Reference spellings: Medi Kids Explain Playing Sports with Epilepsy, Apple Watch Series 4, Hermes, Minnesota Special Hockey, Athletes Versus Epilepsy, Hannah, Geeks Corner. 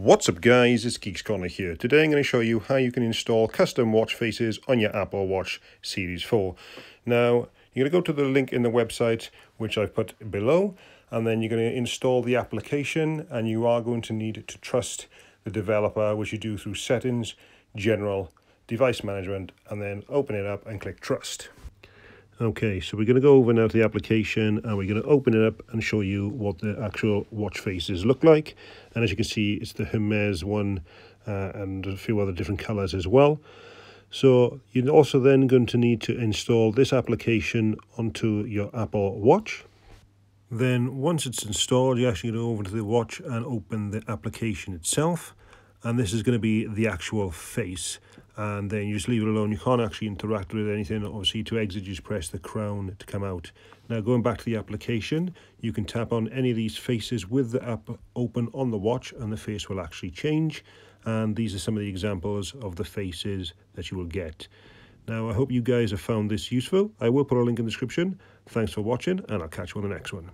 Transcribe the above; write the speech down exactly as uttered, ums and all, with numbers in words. What's up guys, it's Geeks Corner here. Today I'm going to show you how you can install custom watch faces on your Apple Watch Series four. Now, you're going to go to the link in the website, which I've put below, and then you're going to install the application, and you are going to need to trust the developer, which you do through Settings, General, Device Management, and then open it up and click Trust. Okay, so we're going to go over now to the application and we're going to open it up and show you what the actual watch faces look like. And as you can see, it's the Hermes one uh, and a few other different colors as well. So you're also then going to need to install this application onto your Apple Watch. Then once it's installed, you're actually going to go over to the watch and open the application itself. And this is going to be the actual face. And then you just leave it alone. You can't actually interact with anything. Obviously, to exit, you just press the crown to come out. Now, going back to the application, you can tap on any of these faces with the app open on the watch, and the face will actually change. And these are some of the examples of the faces that you will get. Now, I hope you guys have found this useful. I will put a link in the description. Thanks for watching, and I'll catch you on the next one.